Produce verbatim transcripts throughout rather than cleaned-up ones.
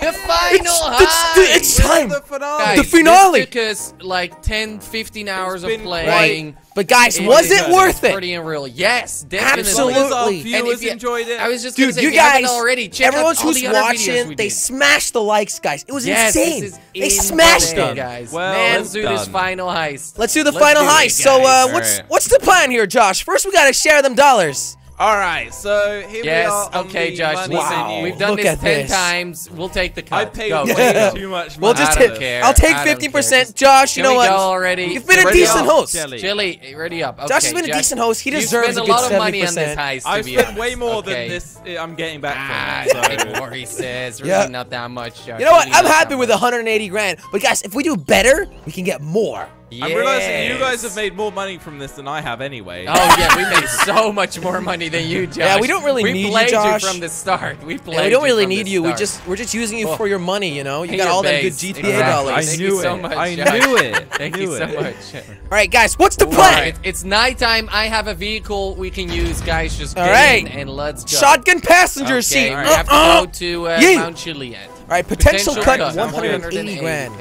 The final high! It's, it's, it's time! The finale! Guys, the finale. This took us like ten, fifteen hours of playing. Right. But guys, it was it worth it? Pretty unreal. Yes, definitely. Absolutely. And if you enjoyed it, I was just dude, say, you guys already. Check everyone who's watching, they smashed the likes, guys. It was yes, insane. They smashed them, guys. Well, Man, let's do done. this final heist. Let's do the let's final do heist. It, so, uh, what's right. what's the plan here, Josh? First, we gotta share them dollars. All right, so here yes, we are. Yes, okay, Josh. Wow. We've done Look this ten this. times. We'll take the cut. I paid go, way too much money. We'll just hit. Care. I'll take fifty percent. Josh, you know what? Already. You've been ready a decent up. host. Jelly, Jelly ready up. Okay, Josh has been Josh, a decent host. He deserves a, a lot good of money on this heist. I spent way more okay. than this. I'm getting back. Ah, from, so. He says really yeah. not that much. Josh. You know what? I'm happy with one hundred eighty grand. But guys, if we do better, we can get more. Yes. I'm realizing you guys have made more money from this than I have anyway. Oh yeah, we made so much more money than you, Josh. Yeah, we don't really we need you, Josh. You from the start. We played. Yeah, we don't really you need you. Start. We just we're just using you oh. for your money. You know, you Pay got all that good G T A exactly. dollars. I knew it. I knew it. Thank you so much. I I so much. All right, guys, what's the plan? Right. It's nighttime. I have a vehicle we can use, guys. Just all right, in and let's go. Shotgun passenger okay. seat. All right, uh, have to go to uh, Mount Juliet. All right, potential, potential cut one hundred eighty grand.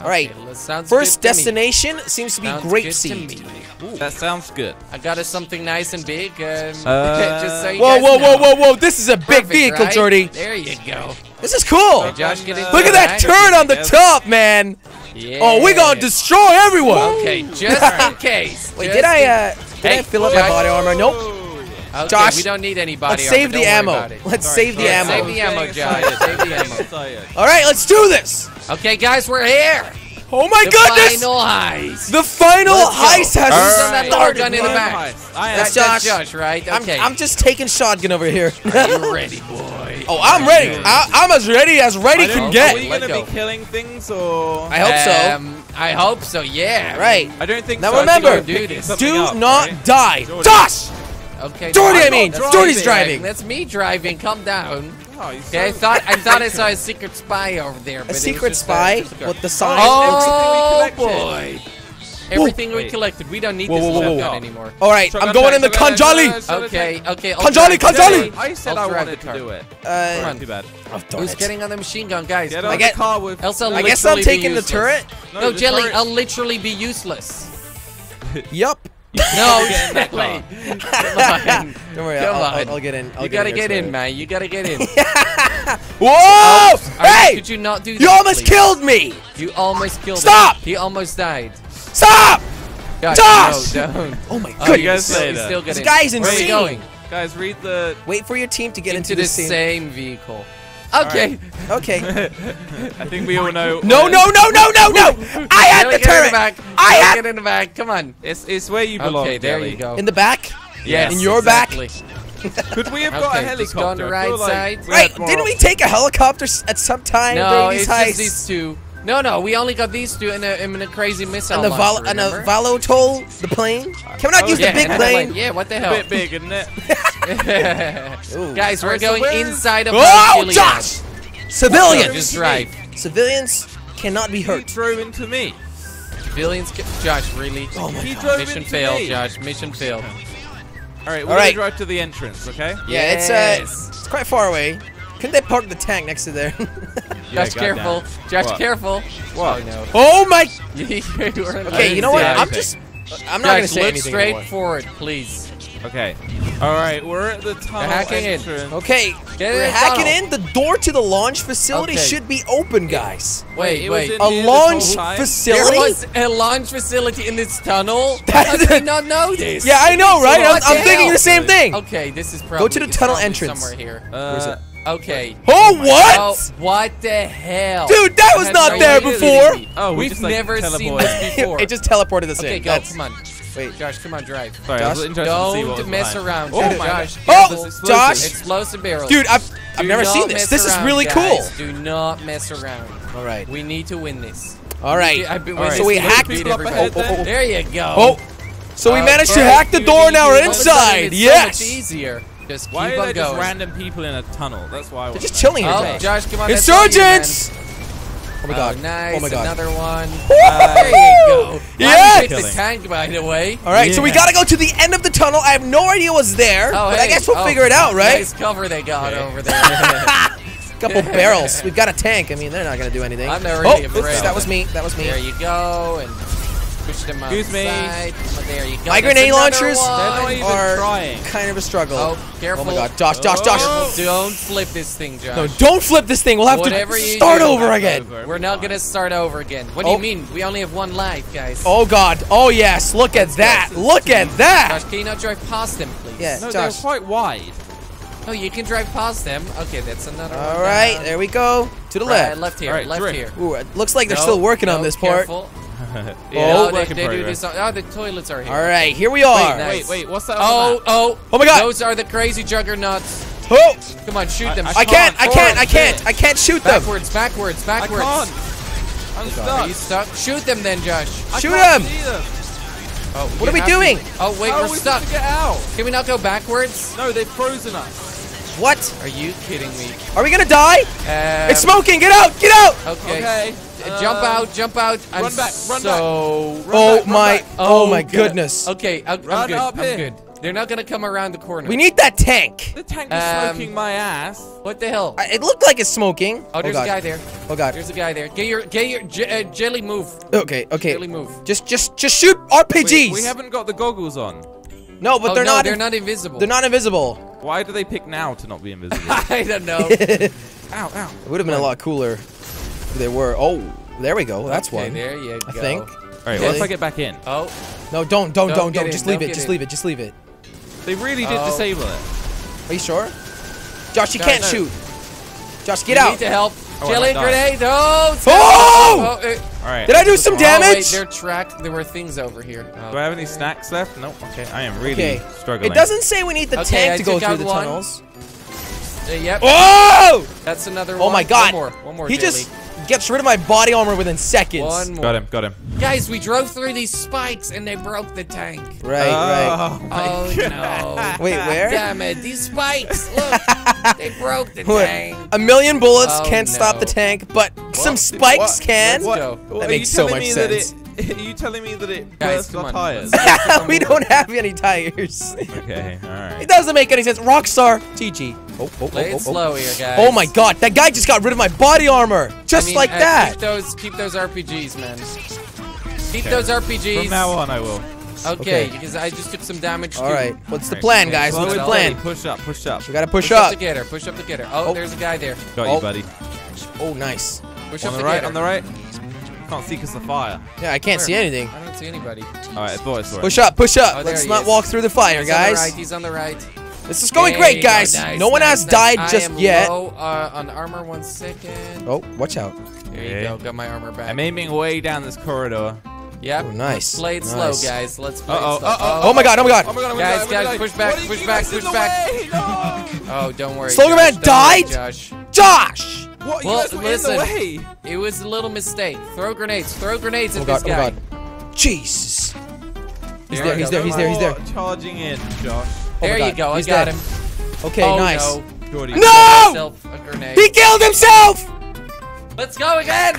All right, okay, first destination me. seems to be sounds grapeseed. To that sounds good. I got us something nice and big. Um, uh, just so you whoa, guys whoa, know. whoa, whoa, whoa! This is a Perfect, big vehicle, right? Jordy. There you go. This is cool. So Josh, get Look at that turn on the top, man. Yeah. Oh, we're gonna destroy everyone. Okay, just in case. Wait, just did I uh, did hey, I fill up my body armor? Nope. Okay, Josh, we don't need any body let's armor. Save the ammo. Let's Sorry, save the ammo. Save the ammo, Josh. Save the ammo. All right, let's do this. Okay, guys, we're here. Oh my the goodness! The final heist. The final heist has right. started. Gun in the back. That's Josh. Josh, right? Okay. I'm, I'm just taking shotgun over here. Are you ready, boy? Oh, I'm ready. I, I'm as ready as ready can get. Are we gonna go. be killing things or? I hope um, so. I hope so. Yeah. Right. I don't think. Now so. remember, do, this. do up, not right? die, Josh. Okay, Jordy, I mean, Jordy's driving. Like, that's me driving. Calm down. Oh, okay, I thought I thought I saw a secret spy over there. But a secret spy with the sign. Oh, oh boy! Everything whoa. we collected. We don't need whoa, this shotgun no. anymore. All right, shotgun I'm going tank, in the Kanjali. Okay, okay. Kanjali, Kanjali. I said I wanted to do it. Uh, not too bad. Who's getting on the machine gun, guys? I guess I guess I'm taking the turret. No, Jelly, I'll literally be useless. Yup. No, Jelly. Like, don't worry, I'll, I'll, I'll get in. I'll you get gotta in get in, man. You gotta get in. Whoa! Oh, hey! Could you not do that? You almost please? killed me! You almost killed Stop! me. Stop! He almost died. Stop! Guys, Josh! No, don't. Oh my goodness. Oh, you guys say that. Still this in. guy's insane. Where are you going? Guys, read the. Wait for your team to get into, into the same vehicle. Okay. Right. Okay. I think we all know. No, no, no, no, no, no! I had the turret. Back. I had it in the back. Come on. It's it's where you belong. Okay, there Jelly. you go. In the back. Yes. In your exactly. back. Could we have got okay, a helicopter? On the right like side. Right. Didn't we take a helicopter at some time no, during these heists? No, it's just these two. No, no, we only got these two and a, and a crazy missile. And the launcher, and a Volotol, the plane. Can we not oh, use yeah, the big plane? Like, yeah, what the hell? It's a bit big, isn't it? Guys, we're going so inside of. Oh, Josh! Civilians. Just drive. Civilians cannot be hurt. He drove into me. Civilians, can Josh, really? Oh my he God. Mission failed, me. Josh. Mission failed. All right, we're All right. gonna drive to the entrance, okay? Yeah, yes. it's uh, it's quite far away. Couldn't they park the tank next to there? Yeah, Josh, careful. Down. Josh, what? careful. What? Oh, no. oh my! Okay, you know what? I'm just. I'm not Josh, gonna say look anything straight anymore. forward, please. Okay. All right, we're at the tunnel hacking entrance. In. Okay, Get we're in hacking tunnel. in. The door to the launch facility okay. should be open, guys. Wait, wait. wait. A launch facility? There was a launch facility in this tunnel. How did I not know this? Yeah, I know, right? So I'm, I'm thinking the same thing. Okay, this is probably. Go to the tunnel entrance. Somewhere here. Uh, Where's it? Okay. Oh, oh what? Oh, what the hell? Dude, that was not there before. Oh, we We've just, like, never teleported. seen this before. It just teleported us okay, in. Okay, go. That's... Come on. Wait, Josh, come on, drive. Sorry, Josh, don't to see what mess behind. around. Oh, my Josh. Oh, explosive. Josh. Explosive barrels. Dude, I've, I've never seen this. This around, is really guys. cool. Do not mess around. All right. We need to win this. All right. We do, I've been All right. So we hacked. There you go. Oh. So we managed to hack the door now. We're inside. Yes. It's easier. Just keep why are there just random people in a tunnel? That's why we're just chilling here. Oh, Josh, come on. Insurgents! Oh my God! Oh, nice, oh my God! Another one. Uh, there you go. Yeah. The tank, by the way. All right, yeah. so we gotta go to the end of the tunnel. I have no idea what's there, oh, but hey. I guess we'll oh, figure it out, right? Nice cover they got okay. over there. couple barrels. We've got a tank. I mean, they're not going to do anything. I'm never oh, oops, that was me. That was me. There you go. And push them up. Excuse me. Oh, there you go. My That's grenade launchers are trying. kind of a struggle. Oh, careful. Oh, my God. Dosh, dosh, dosh. Oh. Don't flip this thing, Josh. No, don't flip this thing. We'll have Whatever to start do, over again. Over. We're not going to start over again. What oh. do you mean? We only have one life, guys. Oh, God. Oh, yes. Look Let's at that. Look team. at that. Josh, can you not drive past them, please? Yeah, no, Josh. They're quite wide. Oh, you can drive past them. Okay, that's another All one. All right, down. there we go. To the left. Right, left here, right, left here. Ooh, it looks like they're no, still working no, on this part. Careful. yeah. Oh, no, they, they do this on, oh, the toilets are here. All right, here we are. Wait, nice. wait, wait, what's that? Oh, oh. Oh, my God. Those are the crazy juggernauts. Oh. Come on, shoot I, them. I, I can't, I can't, I can't. I can't shoot them. Backwards, backwards, backwards. I can't. I'm stuck. Are you stuck? Shoot them then, Josh. Shoot them. Oh, what are we doing? To... Oh, wait, How we're stuck. Get out. Can we not go backwards? No, they've frozen us. What? Are you kidding me? Are we gonna die? Um, it's smoking. Get out. Get out. Okay. okay. Uh, jump out. Jump out. I'm run back. Run so... back. Run oh, back, my. Back. Oh, oh, my goodness. Okay. I'm, I'm good. I'm here. good. They're not gonna come around the corner. We need that tank. The tank is um, smoking my ass. What the hell? I, it looked like it's smoking. Oh, there's oh a guy there. Oh God. There's a guy there. Get your, get your j uh, jelly move. Okay, okay. Jelly move. Just, just, just shoot R P Gs. Wait, we haven't got the goggles on. No, but oh, they're no, not. They're not invisible. They're not invisible. Why do they pick now to not be invisible? I don't know. Ow, ow. It would have been a lot cooler if they were. Oh, there we go. That's okay, one. There you go. I think. All right. Once I get back in. Oh. No, don't, don't, don't, don't. Just leave it. Just leave it. Just leave it. They really did oh. disable it. Are you sure? Josh, you no, can't no. shoot. Josh, get we out. You need to help. Oh, Jelly grenade. No. Oh! oh! oh uh, All right. Did I do some damage? Oh, wait, they're tracked. There were things over here. Oh, do I have any snacks left? No. Okay. I am really okay. struggling. It doesn't say we need the okay, tank I to go through the one. tunnels. Uh, yep. Oh! That's another one. Oh, my God. One more. One more, he Jelly. just gets rid of my body armor within seconds. One more. Got him. Got him. Guys, we drove through these spikes and they broke the tank. Right, oh, right. Oh, God. no. Wait, where? Damn it. These spikes. Look. They broke the Wait, tank. A million bullets oh, can't no. stop the tank, but what? some spikes what? can. What? What? That are makes so much sense. It, are you telling me that it burst our tires? We don't have any tires. Okay, all right. It doesn't make any sense. Rockstar. T G. Oh, oh, Play oh, it oh, slow oh. here, guys. Oh, my God. That guy just got rid of my body armor. Just I mean, like uh, that. Keep those, keep those R P Gs, man. Keep okay. those R P Gs. From now on, I will. Okay, okay, because I just took some damage. All right, what's the plan, guys? What's the plan? Push up, push up. We gotta push, push up. Push up to get her. Push up to get her. Oh, oh. there's a guy there. Got oh. you, buddy. Oh, nice. Push on up the right, on the right. Can't see because of the fire. Yeah, I can't Where? see anything. I don't see anybody. All right, it's boys. Push up, push up. Oh, Let's not is. walk through the fire, he's guys. On the right, he's on the right. This is going there great, guys. Go. Nice, no one nice, has nice. died just I am yet. Low, uh, on armor, one second. Oh, watch out. There you yeah. go. Got my armor back. I'm aiming way down this corridor. Yep. Oh, nice. Let's play it nice. slow, guys. Let's play uh -oh. it slow. Uh -oh. Oh, oh, my God. Oh, my God. Oh, my God. Guys, guys, like, push back, push back, push back. No. Oh, don't worry. Slogan Man died? Worry, Josh. Josh! What? You well, guys were listen, in the way. It was a little mistake. Throw grenades. Throw grenades oh at God, this oh guy. God. Jesus. He's there, there he's there, he's there, he's there. Charging in, Josh. Oh there you go. He's I got dead. him. Okay, oh, nice. No! no! He killed himself! Let's go again!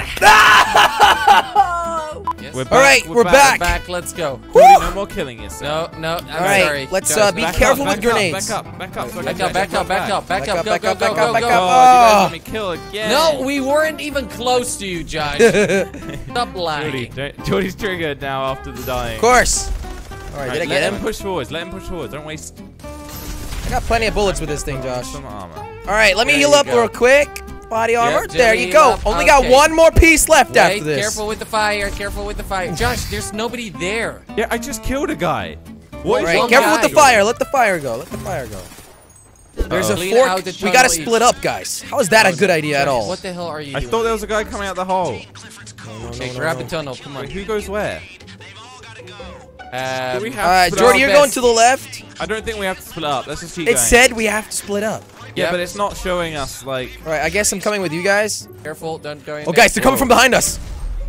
Yes. We're back. All right, we're, we're back. Back. back. Let's go. Woo! No more killing yourself. No, no. I'm All right, sorry. let's uh, be back careful up, with grenades. Up, back up, back up, back up, back up, back up, back up, back up, back up. Oh, you guys want me kill again? No, we weren't even close to you, Josh. Stop lying. Jordy's triggered now after the dying. Of course. All right, All right did I get him? Let him push forwards. Let him push forwards. Don't waste. I got plenty of bullets with this thing, Josh. All right, let me heal up real quick. Body armor. Yep, there you go. Up. Only okay. got one more piece left Wait, after this. Careful with the fire. Careful with the fire. Josh, there's nobody there. Yeah, I just killed a guy. What? All right, careful guy. with the fire. Let the fire go. Let the fire go. Uh-oh. There's a Clean fork. The we gotta split up, guys. How is that a good idea at all? What the hell are you? I doing? thought there was a guy coming out the hole. No, no, okay, no, no, grab no. a tunnel. Come on. Wait, who goes where? Um, we have all right, Jordy, you're best. going to the left. I don't think we have to split up. Let's just keep it going. It said we have to split up. Yeah, yep. but it's not showing us, like... Alright, I guess I'm coming with you guys. Careful, don't go in. Oh, guys, they're coming Whoa. from behind us.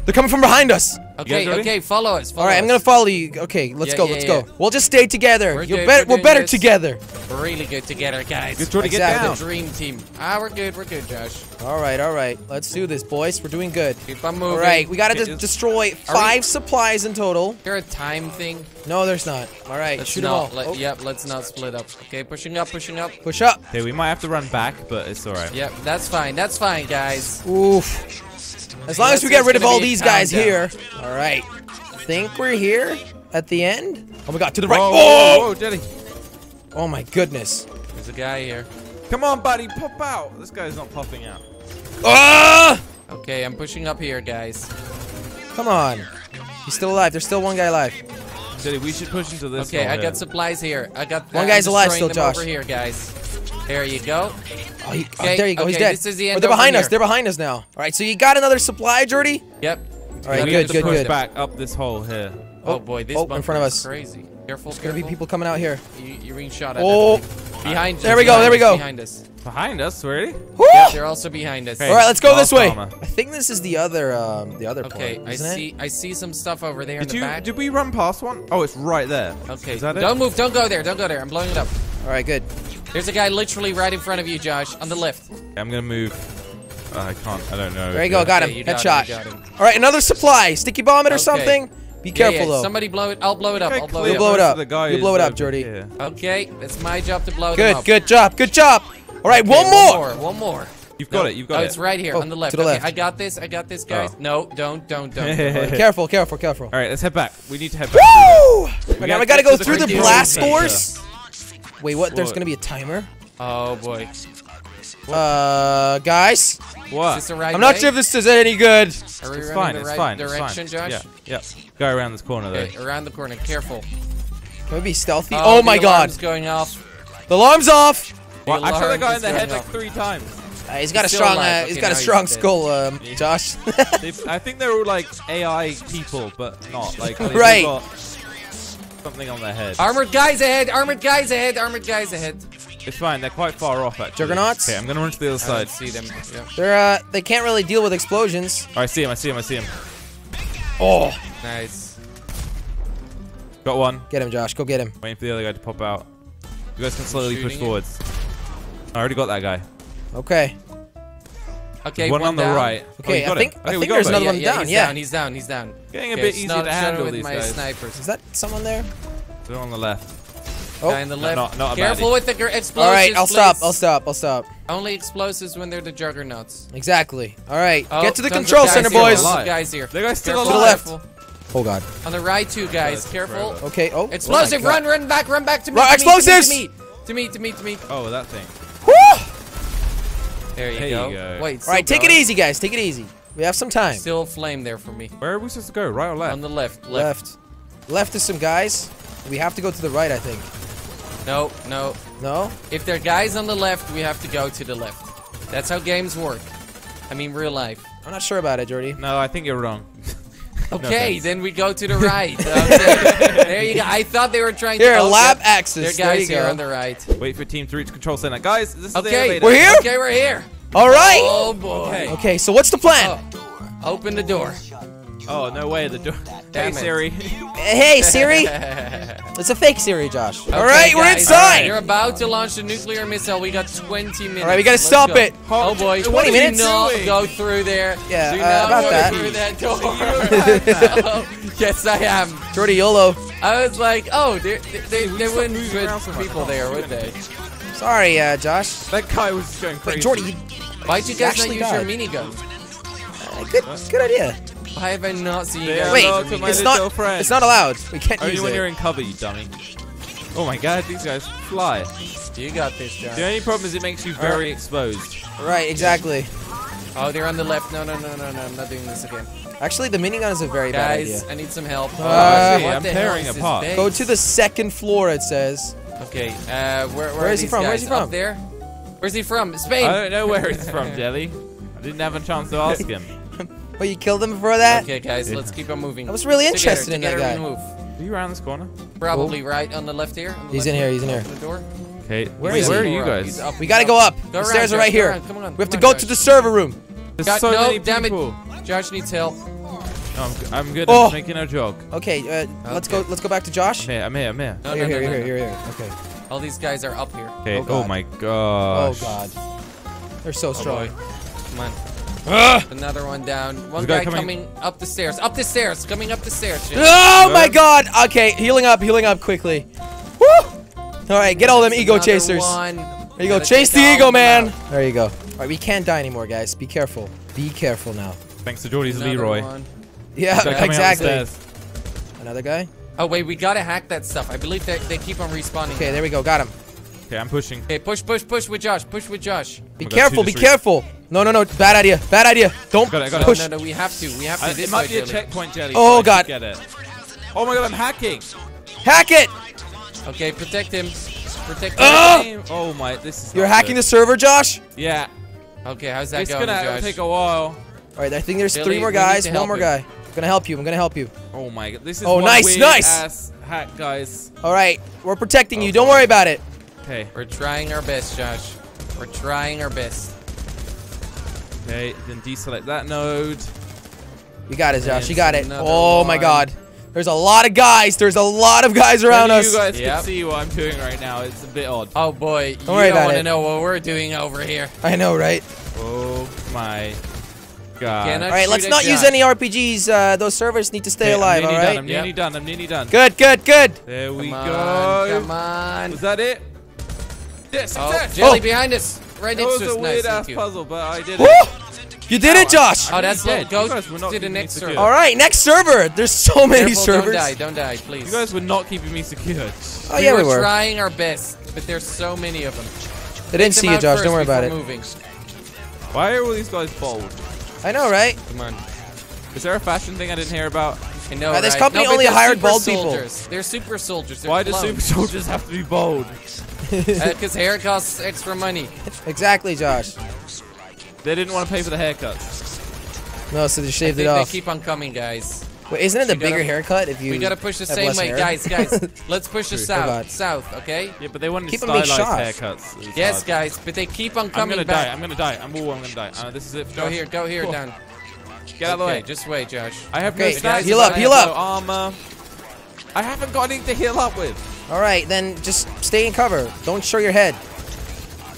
They're coming from behind us. Okay, okay, follow us. Follow All right, us. I'm gonna follow you. Okay, let's yeah, go, yeah, let's yeah. go. We'll just stay together. We're, You're good, better, we're, we're better this. together. We're really good together, guys. Good try exactly. to get down. The dream team. Ah, we're good, we're good, Josh. All right, all right. Let's do this, boys. We're doing good. Keep on moving. All right, we gotta de destroy five we... supplies in total. Is there a time thing? No, there's not. All right, let's shoot them all. Let, oh. Yep, let's not split up. Okay, pushing up, pushing up. Push up. Okay, we might have to run back, but it's all right. Yep, that's fine, that's fine, guys. Oof. As long yeah, as we get rid of all these guys down. here. All right. I think we're here at the end. Oh, my God. To the right. Whoa, whoa, whoa, Jelly. Oh, my goodness. There's a guy here. Come on, buddy. Pop out. This guy's not popping out. Ah! Okay, I'm pushing up here, guys. Come on. He's still alive. There's still one guy alive. Jelly, we should push into this. Okay, I here. got supplies here. I got one guy's alive still, Josh. Over here, guys. There you go. Oh, he, okay, oh, there you go. Okay, he's dead. This is the end. Oh, they're behind here. us. They're behind us now. All right. So you got another supply, Jordy? Yep. All right. We good. Good. Good. Back up this hole here. Oh, oh boy, this oh, in front of us. Crazy. Careful. There's careful. gonna be people coming out here. You, you're being shot at. Oh, behind. There us, we go. There we go. Behind us. Behind us, really? Yeah, they're also behind us. Hey, all right, let's go this way. Armor. I think this is the other, um, the other. Okay, point, I see. It? I see some stuff over there did in the you, back. Did we run past one? Oh, it's right there. Okay. Is that it? Don't move. Don't go there. Don't go there. I'm blowing it up. All right. Good. There's a guy literally right in front of you, Josh, on the left. I'm gonna move. Uh, I can't. I don't know. There you go. Got him. Headshot. All right, another supply. Sticky bomb it or okay. something. Be careful yeah, yeah. though. Somebody blow it. I'll blow it up. I'll blow it up. You blow it up. You blow it up, Jordy. Yeah. Okay, it's my job to blow it up. Good. Good job. Good job. All right, okay, one, one more. One more. You've got no. it. You've got oh, it. It's right here oh, on the left. To the left. Okay, I got this. I got this, guys. Oh. No, don't, don't, don't. Careful, careful, careful. All right, let's head back. We need to head back. Woo! Right now we gotta go through the blast doors. Wait, what? what? There's gonna be a timer? Oh boy. Uh, guys? What? Is this right I'm not way? sure if this is any good. It's fine, it's right fine. Direction, it's fine. Josh? Yeah, yeah. Go around this corner, though. Okay, around the corner, careful. Can we be stealthy? Oh, oh my god. The alarm's going off. The alarm's off! Well, I've shot the guy in the head off. like three times. Uh, he's got he's a strong, uh, okay, he's got a strong skull, um, yeah. Josh. I think they're all like A I people, but not. Like, right. Something on their head. Armored guys ahead! Armored guys ahead! Armored guys ahead! It's fine. They're quite far off, actually. Juggernauts. Okay, I'm gonna run to the other side. I see them. Yeah. They're uh, they can't really deal with explosions. Oh, I see him. I see him. I see him. Oh, nice. Got one. Get him, Josh. Go get him. Waiting for the other guy to pop out. You guys can slowly push forwards. I already got that guy. Okay. Okay. One, one on the down. right. Okay, oh, I think, I think, I think there's another yeah, one yeah, down. He's yeah. down. He's down. He's down. Getting a okay, bit easier to handle with these my guys. Snipers. Is that someone there? They're on the left. Oh, guy on the left. No, not, not Careful with the explosions. All right, I'll please. stop. I'll stop. I'll stop. Only explosives when they're the juggernauts. Exactly. All right, oh, get to the control center, boys. The guys here. The guys still alive. To the left. Oh god. On the right, two guys. Careful. Okay. Oh. Explosive. Run. Run back. Run back to me. Explosives. To me. To me. To me. To me. Oh, that thing. There you, there go. you go. Wait. All right, take going. it easy, guys. Take it easy. We have some time. Still flame there for me. Where are we supposed to go? Right or left? On the left. Left. Left, left is some guys. We have to go to the right, I think. No, no. No? If there are guys on the left, we have to go to the left. That's how games work. I mean, real life. I'm not sure about it, Jordy. No, I think you're wrong. Okay, no then we go to the right. Okay. There you go. I thought they were trying here, to... Here, lab yep. axis. There, guys, there here go. on the right. Wait for team to reach control center. Guys, this is okay, the elevator. We're here? Okay, we're here. All right. Oh, boy. Okay, okay so what's the plan? Oh. Open the door. Oh, no way. The door. Damn hey, it. Siri. Hey, Siri. It's a fake Siri, Josh. Okay, all right, guys, we're inside. Right, you're about to launch a nuclear missile. We got twenty minutes. All right, we got to stop go. it. Oh, boy. twenty minutes? Do not go through there. Yeah, do not uh, about go that. through that door. Oh, yes, I am. Jordy YOLO. I was like, oh, they, they, they wouldn't put people there, would they? Sorry, uh, Josh. That guy was just going crazy. Wait, Jordy, why'd you guys not use your minigun? Uh, good, good idea. Why have I not seen you guys? Wait, it's not, it's not allowed. We can't use it. Only when you're in cover, you dummy. Oh my god, these guys fly. You got this, Josh. The only problem is it makes you very exposed. Right, exactly. Oh, they're on the left. No, no, no, no, no. I'm not doing this again. Actually, the minigun is a very bad idea. Guys, I need some help. Uh, I'm tearing apart. Go to the second floor, it says. Okay, uh, where, where, where is he from? Where is he from? Up there? Where's he from? Spain. I don't know where he's from, Jelly. I didn't have a chance to ask him. Oh, you killed him before that? Okay, guys, yeah. let's keep on moving. I was really interested together, in together that guy. Move. Are you around this corner? Probably oh. right on the left here. The he's left in here, he's in here. The door. Okay, where, where, is where he? are you guys? Up, we gotta go up. Go the around, stairs Josh, are right here. Around, come on, come we have to on, go Josh. to the server room. There's Got, so no, many damn people. It. Josh needs help. No, I'm, I'm good. Oh. I'm making a joke. Okay, uh, okay, let's go. Let's go back to Josh. Hey, I'm here. I'm here. No, oh, no, here, no, here, no, here, no. here. Okay. All these guys are up here. Okay. Oh, oh my gosh. Oh god. They're so strong. Oh, come on. Ah. Another one down. One There's guy, guy coming... coming up the stairs. Up the stairs. Coming up the stairs. Jim. Oh good. my god. Okay, healing up. Healing up quickly. Woo! All right, get all them There's ego chasers. One. There you go. Chase the ego, man. Out. There you go. All right, we can't die anymore, guys. Be careful. Be careful now. Thanks to Jordy's Another Leroy. One. Yeah, exactly. Another guy? Oh, wait, we gotta hack that stuff. I believe that they keep on respawning. Okay, now. There we go. Got him. Okay, I'm pushing. Okay, push, push, push with Josh. Push with Josh. Be oh careful, God, be careful. No, no, no. Bad idea. Bad idea. Don't got it, got push. No, no, no. We have to. We have to. I, this it might way, be a Jelly. checkpoint, Jelly. Oh, so God. Get it. Oh, my God. I'm hacking. Hack it. Okay, protect him. Protect oh! him. Oh, my. This is You're hacking good. the server, Josh? Yeah. Okay, how's that it's going, gonna, Josh? It's going to take a while. All right, I think there's Jelly, three more guys. One more him. guy. I'm gonna help you. I'm gonna help you. Oh my god, this is oh, one nice, weird nice. ass hack, guys. All right, we're protecting okay. you. Don't worry about it. Okay, we're trying our best, Josh. We're trying our best. Okay, then deselect that node. You got it, Josh. You got it. Oh one. my god, there's a lot of guys. There's a lot of guys around us. You guys yep. can see what I'm doing right now. It's a bit odd. Oh boy, don't you don't want to know what we're doing over here. I know, right? Oh my. God. All right, let's not use any R P Gs. Uh, those servers need to stay okay, alive, all right? Done, I'm yep. nearly done. I'm nearly done. Good, good, good. There we come on, go. Come on. Was that it? Yes, oh, yes. Jelly oh. behind us. Right next to us. That was a weird-ass nice puzzle, but I did it. You did it, Josh. Oh, that's good. Go to the next server. All right, next server. There's so many Careful, servers. Don't die. Don't die, please. You guys were not keeping me secured. Oh, we yeah, were we were. trying our best, but there's so many of them. They didn't see you, Josh. Don't worry about it. Why are all these guys bold? I know, right? Come on. Is there a fashion thing I didn't hear about? I know, uh, this right? company no, only hired bald soldiers. people. They're super soldiers. They're Why clones. do super soldiers have to be bald? Because uh, hair costs extra money. Exactly, Josh. They didn't want to pay for the haircut. No, so they shaved it off. They keep on coming, guys. Wait, isn't it the bigger gotta, haircut if you We gotta push the same way, hair? guys, guys. Let's push the south, south, okay? Yeah, but they wanted to stylized haircuts. Yes, hard. guys, but they keep on coming I'm gonna back. die, I'm gonna die, I'm, ooh, I'm gonna die. Uh, this is it for Josh. Go here, go here, oh. down. Get out of the way. Just wait, Josh. I have okay, no stats, heal up, heal up. No armor. I haven't got anything to heal up with. Alright, then just stay in cover. Don't show your head.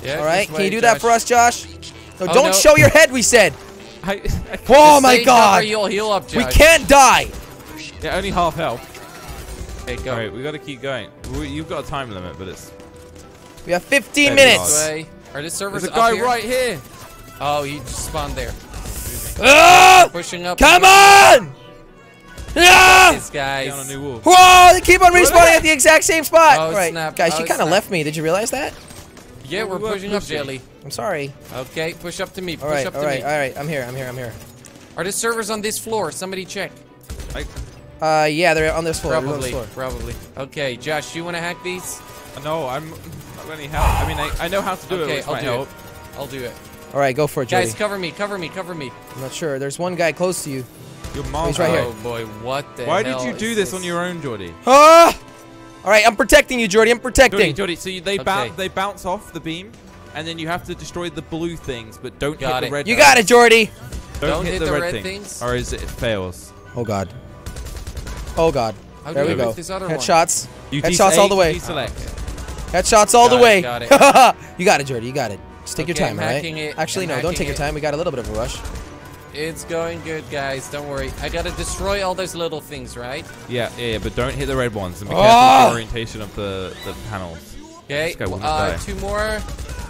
Yeah, Alright, can you do Josh. that for us, Josh? No, oh, don't no. show your head, we said. I, I oh my god! You'll heal up, Josh. We can't die! Yeah, only half health. Okay, go. Alright, we gotta keep going. We, you've got a time limit, but it's... We have fifteen minutes! Are the servers There's a guy up here? right here! Oh, he just spawned there. Oh! Pushing up. Come on! Yeah! These guys. On a new wall. Whoa, they keep on respawning at the exact same spot! Oh, right. snap. Guys, oh, she kinda snap. left me. Did you realize that? Yeah, we're, we're pushing, pushing up, Jelly. I'm sorry. Okay, push up to me. Push all right, up to all right, me. All right, I'm here. I'm here. I'm here. Are the servers on this floor? Somebody check. I... Uh, yeah, they're on this floor. Probably. On this floor. Probably. Okay, Josh, you want to hack these? No, I'm not really help. I mean, I, I know how to do okay, it. Okay, I'll do help. it. I'll do it. All right, go for it, Jelly. Guys, cover me. Cover me. Cover me. I'm not sure. There's one guy close to you. Your mom. He's right oh here. boy, what the Why hell did you do this, this on your own, Jordy? Ah! All right, I'm protecting you, Jordy. I'm protecting. Jordy, Jordy. So you, they, okay. bounce, they bounce off the beam, and then you have to destroy the blue things, but don't got hit it. the red You things. got it, Jordy. Don't, don't hit, hit the, the red, red things, things, or is it, it fails. Oh, God. Oh, God. How there we go. Headshots. Headshots all the way. Headshots all the way. You got it, Jordy. You got it. Just take okay, your time, all right? It, Actually, no, don't take it. your time. We got a little bit of a rush. It's going good, guys. Don't worry. I gotta destroy all those little things, right? Yeah, yeah, yeah but don't hit the red ones. And be careful of the orientation of the, the panels. Okay, uh, two more.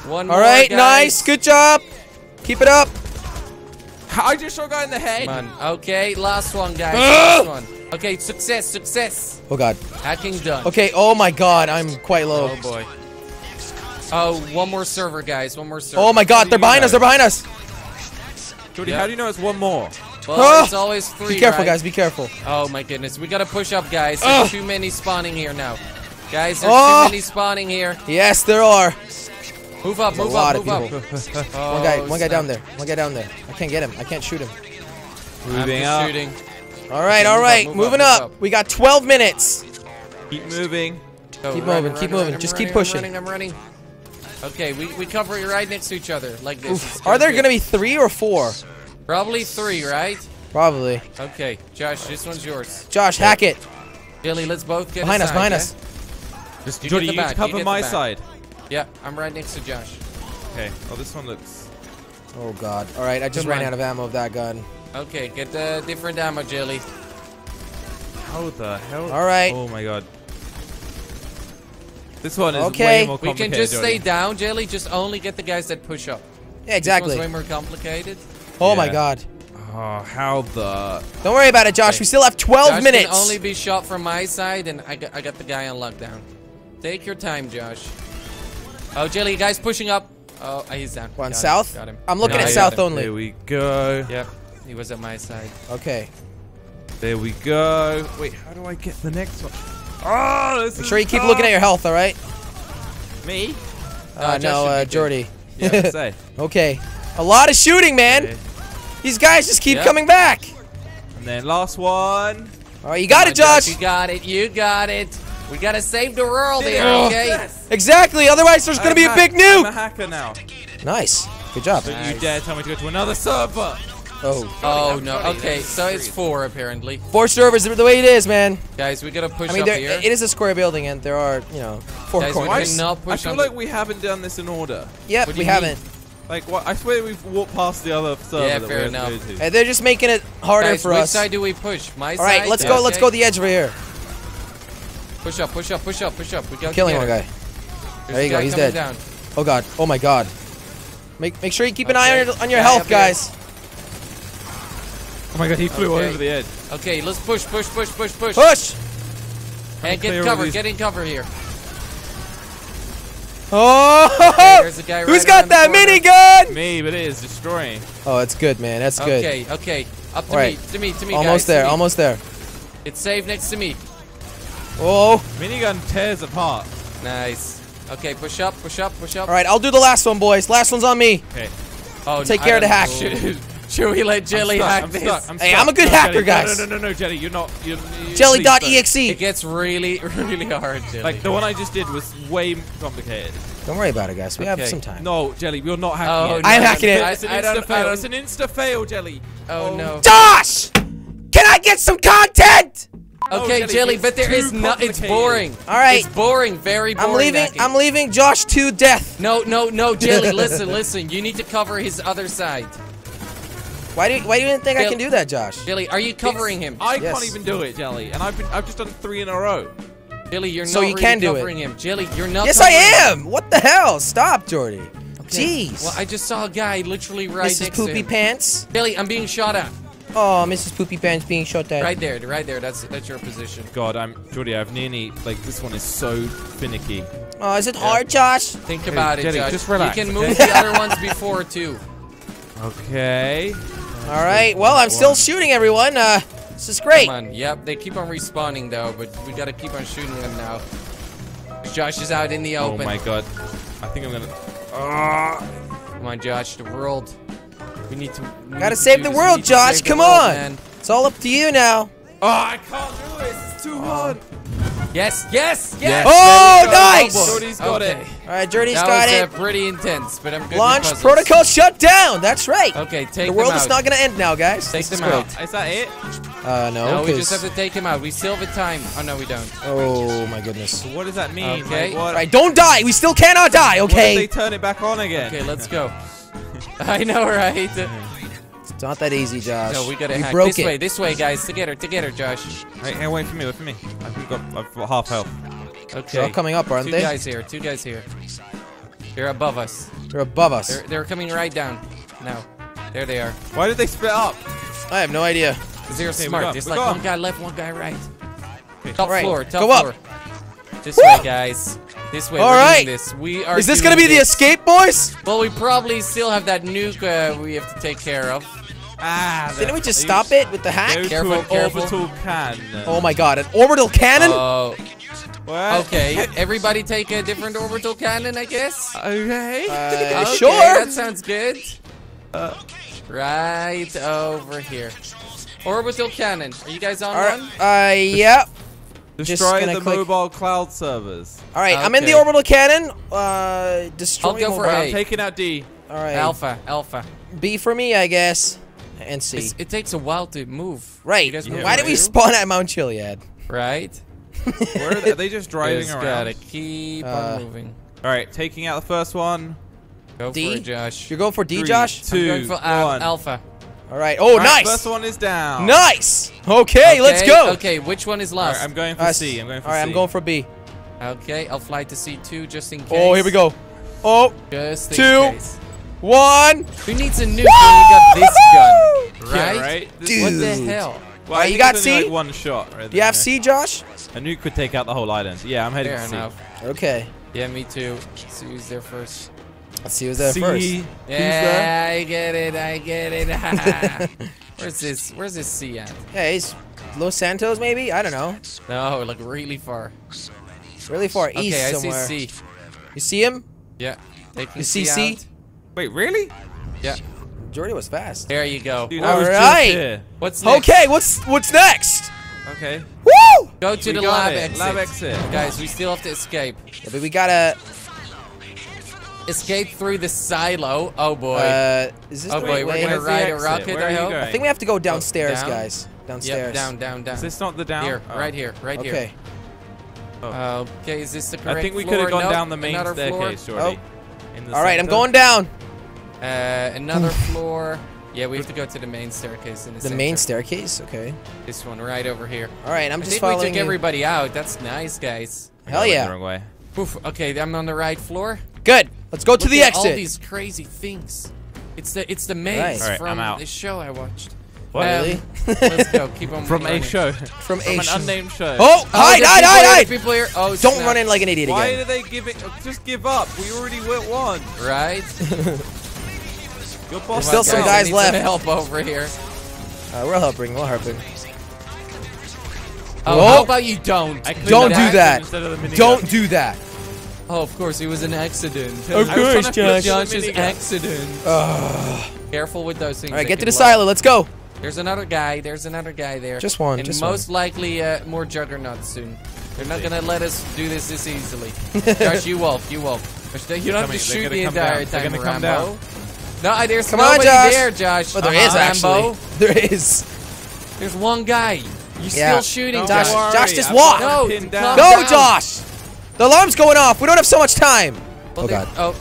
One all more, All right, guys. nice. Good job. Keep it up. I just shot a guy in the head. Man. Okay, last one, guys. last one. Okay, success, success. Oh, God. Hacking done. Okay, oh, my God. I'm quite low. Oh, boy. Oh, one more server, guys. One more server. Oh, my God. They're behind us. They're behind us. Jordy, yep. how do you know it's one more? Well, oh! it's always three, Be careful, right? guys. Be careful. Oh, my goodness. We got to push up, guys. There's oh. too many spawning here now. Guys, there's oh. too many spawning here. Yes, there are. Move up, there's move up, move up. oh, one guy, one guy down there. One guy down there. I can't get him. I can't shoot him. Moving up. Shooting. All right, all right. Move moving up. up. We got twelve minutes. Keep moving. So keep running, moving, running, keep moving. I'm Just running, keep pushing. I'm running, I'm running. Okay, we, we cover right next to each other like this. Oof, are there going to be three or four? Probably three, right? Probably. Okay, Josh, this one's yours. Josh, hack it. Jelly, let's both get behind us. Behind us. Just you Jody, you need to cover my side. Yeah, I'm right next to Josh. Okay. Oh, this one looks. Oh God. All right, I just ran out of ammo of that gun. Okay, get the different ammo, Jelly. How the hell? All right. Oh my God. This one is okay. Way more complicated. We can just Jody. Stay down, Jelly. Just only get the guys that push up. Yeah, exactly. This one's way more complicated. Oh yeah. My God. Oh, how the... Don't worry about it, Josh. Okay. We still have twelve Josh minutes. Can only be shot from my side, and I got, I got the guy on lockdown. Take your time, Josh. Oh, Jelly, guy's pushing up. Oh, he's down. One got south? Him. Got him. I'm looking no, at south him. Only. There we go. Yep, he was at my side. Okay. There we go. Wait, how do I get the next one? Oh, this Make is sure you tough. Keep looking at your health, all right? Me? Uh, no, no uh, Jordy. Yeah, say. Okay. A lot of shooting, man. Okay. These guys just keep yep. coming back. And then last one. All right, you got Come it, Josh. Josh. You got it. You got it. We got to save the world here, oh. okay? Yes. Exactly. Otherwise, there's going to be a big nuke. I'm a hacker now. Nice. Good job. So nice. You dare tell me to go to another server. Oh. Oh, no. Okay, so it's four, apparently. Four servers. The way it is, man. Guys, we got to push I mean, up there, here. It is a square building, and there are, you know, four guys, corners. Not push I feel like we haven't done this in order. Yep, we haven't. Mean? Like, what? I swear we've walked past the other server. Yeah, fair enough. Hey, they're just making it harder Guys, for us. Which side do we push? My side? All right, side? let's yeah. go. Let's go the edge over here. Push up, push up, push up, push up. We got killing one guy. There's there you guy go. He's dead. Down. Oh God. Oh my God. Make make sure you keep okay. an eye on your, on your health, guys. Here. Oh my God, he flew okay. over the edge. Okay, let's push, push, push, push, push. Push. And get cover. Get in cover here. Oh! Okay, there's a guy right Who's got that minigun? Me, but it is destroying. Oh, it's good, man. That's good. Okay, okay. Up to All right. me, to me, to me, Almost guys, there, almost there. It's saved next to me. Oh! Minigun tears apart. Nice. Okay, push up, push up, push up. All right, I'll do the last one, boys. Last one's on me. Okay. Oh, Take care of the hack. Should, should we let Jelly hack I'm this? Stuck, I'm hey, stuck. I'm a good no, hacker, Jelly. guys. No, no, no, no, no, Jelly, you're not. You're, you're Jelly dot E X E. It gets really, really hard, Jelly. Like, the one I just did was way complicated. Don't worry about it, guys. We okay. have some time. No, Jelly, you're not hacking oh, it. No, I'm hacking it. It's an insta-fail. It's an insta-fail, Jelly. Oh, oh, no. Josh! Can I get some content? Okay, oh, Jelly, Jelly but there is no. It's boring. All right. It's boring. Very boring. I'm leaving. Hacking. I'm leaving Josh to death. No, no, no, Jelly. listen, listen. You need to cover his other side. Why do you, why do you even think Jelly, I can do that, Josh? Jelly, are you covering him? I yes. can't even do it, Jelly. And I've been, I've just done three in a row. Jelly, you're so not you really can do covering it. him. Jelly, you're not Yes, I am! Him. What the hell? Stop, Jordy. Okay. Jeez. Well, I just saw a guy literally right Missus next Poopy to him. Pants. Jelly, I'm being shot at. Oh, Missus Poopy Pants being shot at. Right there, right there. That's that's your position. God, I'm Jordy, I've nearly like this one is so finicky. Oh, is it yeah. hard, Josh? Think okay, about Jelly, it, Josh. Just relax, you can move okay? the other ones before too. Okay. All right. Well, I'm still shooting everyone. Uh This is great. Come on. Yep, they keep on respawning though, but we gotta keep on shooting them now. Josh is out in the open. Oh my God. I think I'm gonna. Oh. Come on, Josh. The world. We need to. We gotta need save to the world, Josh. Come world, on. Man. It's all up to you now. Oh, I can't do this. It's too hard. Oh. Yes, yes, yes. Oh, go. nice. Oh, Jordy's got okay. it. All right, Jordy's that got was, it. Uh, pretty intense, but I'm good. Launch protocol shut down. That's right. Okay, take the world them out. is not gonna end now, guys. Take this them is out. Is that it? Uh, no, no we just have to take him out. We still have time. Oh, no, we don't. Oh, my goodness. So what does that mean? Okay. Like, right, don't die. We still cannot die, okay? What if they turn it back on again? Okay, let's go. I know, right? It's not that easy, Josh. No, we got to hack. Broke this it. way, this way, guys. Together, together, Josh. Right, hey, wait for me, wait for me. I've got, I've got half health. Okay. They're all coming up, aren't two they? Two guys here, two guys here. They're above us. They're above us. They're, they're coming right down now. There they are. Why did they split up? I have no idea. They're okay, smart. There's like one guy left, one guy right. Okay. Top right. floor, top Go up. floor. This Woo! way, guys. This way. All We're right. This. We are. Is this gonna be this. the escape, boys? Well, we probably still have that nuke uh, we have to take care of. Ah. Didn't we just stop it with the hack? Go careful, to careful. Orbital cannon. Oh my God, an orbital cannon? Oh. Uh, okay. Everybody take a different orbital cannon, I guess. Okay. Uh, okay sure. That sounds good. Uh, right over here. Orbital cannon. Are you guys on right. one? Uh, yeah. Destroy the click. mobile cloud servers. All right, okay. I'm in the orbital cannon. Uh, destroy. I'll go for mobile. A. I'm taking out D. All right. Alpha, alpha. B for me, I guess. and see. It's, it takes a while to move. Right. Yeah, why did we spawn at Mount Chiliad? Right. Where are they? Are they just driving just around? Gotta keep uh, on moving. All right, taking out the first one. Go D? for it, Josh. You're going for D, Three, Josh. Two, I'm going for one. Alpha. All right. Oh, All nice. Right, first one is down. Nice. Okay, okay, let's go. Okay, which one is last? All right, I'm going for uh, C. I'm going for All right, C. I'm going for B. Okay, I'll fly to C two just in case. Oh, here we go. Oh, just in two. Case. One. Who needs a nuke when you got this gun? Right? Yeah, right? Dude. What the hell? Well, right, you got C? Like one shot right you have there. C, Josh? A nuke could take out the whole island. Yeah, I'm heading Fair to C. Enough. Okay. Yeah, me too. Let's see who's there first. Let's see who's there C. first. Yeah, there? I get it. I get it. Where's this? Where's this C at? Yeah, he's Los Santos, maybe? I don't know. No, like really far. Really far okay, east I somewhere. Okay, I see C. You see him? Yeah. You see C? Out. Wait, really? Yeah. Jordy was fast. There you go. Dude, all right. What's next? Okay, what's what's next? Okay. Woo! Go to we the lab it. exit. Lab exit. Guys, we still have to escape. Yeah, but we gotta escape through the silo. Oh boy. Uh, is this oh the boy, right way? We're gonna ride a rocket. I hope. I think we have to go downstairs, down? guys. Downstairs. Yep, down, down, down. Is this not the down? Here, oh. right here, right okay. here. Okay. Oh. Okay, is this the correct I think we could have gone no, down the main staircase, Jordy. Oh. All right, I'm going down. Uh, another floor. Yeah, we have to go to the main staircase. In the the main staircase? Okay. This one right over here. All right, I'm I just think following we took you. everybody out. That's nice, guys. Hell yeah. The wrong way. Oof, okay, I'm on the right floor. Good. Let's go Look to the at exit. All these crazy things. It's the it's the maze right. from right, the show I watched. What? Um, really? Let's go. Keep on from running. a show. From, from a an show. unnamed show. Oh, hide, hide, hide, hide! Here. Oh, Don't snap. run in like an idiot Why again. Why do they give it? Just give up. We already went one. Right. There's still some guys left. Some help over here. Uh, we're helping. We're helping. Oh, Whoa. how about you don't? Don't do that. Don't do that. Oh, of course, it was an accident. Of course, Josh. Josh's accident. Uh. Careful with those things. All right, get to the silo. Let's go. There's another guy. There's another guy there. Just one. And just most one. likely uh, more juggernauts soon. They're not gonna let us do this this easily. Josh, you wolf. You wolf. You don't have to shoot the entire time, Rambo. No, there's Come nobody on, Josh. there, Josh. Well, there uh-huh, is, actually. Rambo. There is. There's one guy. You yeah. still shooting, Josh. Josh, just walk. No, go, down. Josh. The alarm's going off. We don't have so much time. Well, oh, God. Oh.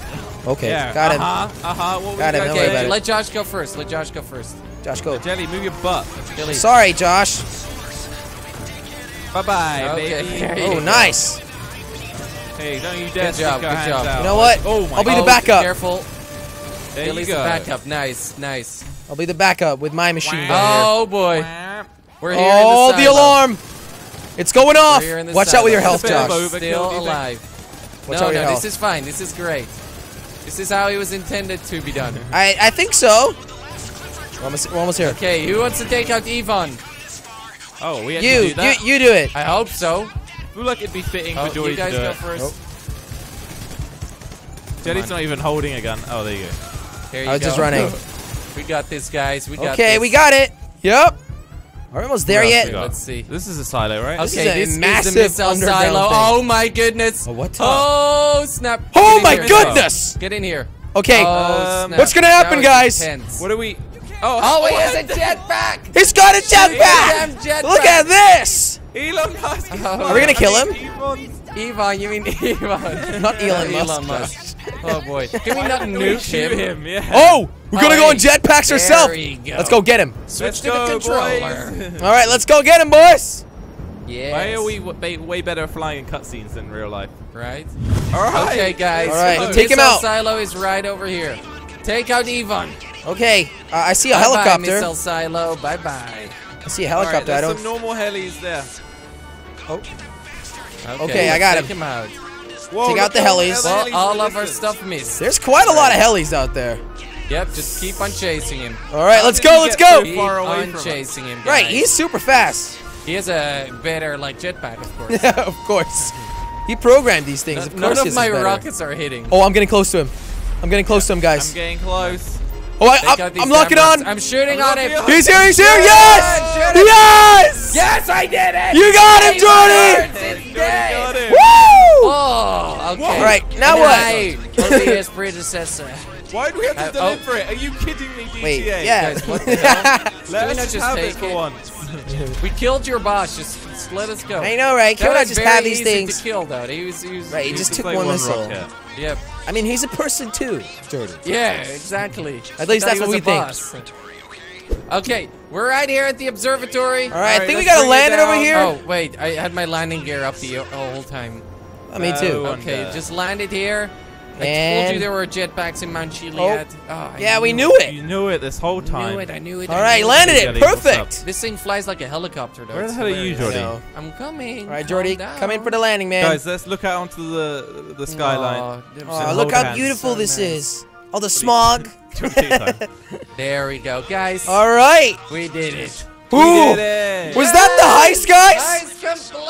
Okay, yeah. got him. Uh-huh, uh-huh. What got him. Okay, okay. About it. Let Josh go first. Let Josh go first. Josh, go. Jelly, move your butt. Jelly. Sorry, Josh. Bye-bye, okay. baby. Oh, nice. Hey, don't you dare Good job, good job. Out. You know what? Oh, my I'll be the backup. Careful. There Billy's you go. the backup. Nice, nice. I'll be the backup with my machine gun. Oh boy. We're here. Oh, in the, the alarm! It's going off. Watch silo. out with your health, Josh. Overkill, Still alive. Watch no, out no, health. This is fine. This is great. This is how it was intended to be done. I I think so. We're almost, we're almost here. Okay, who wants to take out Yvonne? Oh, we have you, to do that. You, you do it. I hope so. Look, like it'd be fitting oh, for Jordy to do it. You guys go first. Jelly's not even holding a gun. Oh, there you go. I was go. just running. We got this, guys. We got okay, this. we got it. Yep. We're almost there yet. Let's see. This is a silo, right? Okay, this is a massive missile silo. Oh my goodness. Oh, what? Oh snap. Oh my goodness. Get in here. Okay. Um, What's gonna happen, guys? Intense. What are we? Oh, oh he has a jetpack. He's got a jetpack. Jet Look at this. Elon Musk. Oh, are we gonna kill him? Yvonne, you mean Yvonne? Not Elon Musk. Elon Musk. Oh boy! Can we not nuke him? him? Yeah. Oh, we're gonna oh, go on jetpacks ourselves. Go. Let's go get him. Switch let's to go, the controller. Boys. All right, let's go get him, boys. Yeah. Why are we way, way better flying in cutscenes than real life? Right. All right. Okay, guys. All right, so take him out. Silo is right over here. Take out Yvonne. Okay. Uh, I see a bye helicopter. Bye, missile silo. Bye bye. I see a helicopter. Right, I don't. Some normal helis there. Oh. Okay, okay I got take him. him out. Whoa, Take out the helis. Well, all of our stuff missed. There's quite a lot of helis out there. Yep, just keep on chasing him. All right, let's go, let's go. Keep on chasing him, guys. Right, he's super fast. He has a better, like, jetpack, of course. Of course. He programmed these things. Of course, none of my rockets are hitting. Oh, I'm getting close to him. I'm getting close to him, guys. I'm getting close. Oh, I, I'm, I'm locking on. I'm shooting on him. He's here, he's here. Yes! Yes! Yes, I did it! You got him, Jordy! Got him. Woo! Oh, okay. All right, now what? Over his predecessor. Why do we have to uh, deliver oh. it? Are you kidding me, G T A? Wait, yeah. Guys, what the hell? Let us just, just have it for once. We killed your boss. Just, just let us go. I know, right? Can we not just have these things? To kill, though. He was, he was, right, he, he just took one missile. Yep. I mean, he's a person too, Jordan. Yeah, exactly. At least that's what we think. Okay, we're right here at the observatory. All right, All right I think we gotta land it over here. Oh wait, I had my landing gear up the whole time. Oh, me too. Okay, just land it here. And I told you there were jetpacks in Mount Chiliad. Oh, oh, yeah, we knew it. it. You knew it this whole time. I knew it, I knew it. All right, landed it. Perfect. This thing flies like a helicopter, though. Where the hell are you, Jordy? No. I'm coming. All right, Jordy, come in for the landing, man. Guys, let's look out onto the, the skyline. Oh, oh look how beautiful so this nice. is. All the smog. There we go, guys. All right. We did it. Ooh. We did it. Was that the heist, guys? Heist complete.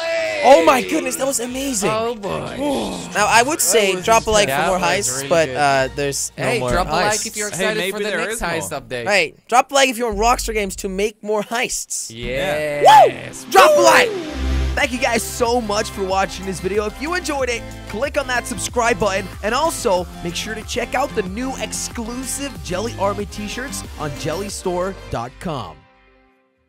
Oh my goodness, that was amazing. Oh boy. Ooh. Now I would say drop a like for more heists, really but uh, there's no hey, more drop heists. a like if you're excited hey, for the next heist more. update. Right, drop a like if you want Rockstar Games to make more heists. Yeah. Yes. Woo! Drop Woo! a like. Thank you guys so much for watching this video. If you enjoyed it, click on that subscribe button, and also make sure to check out the new exclusive Jelly Army t-shirts on jelly store dot com.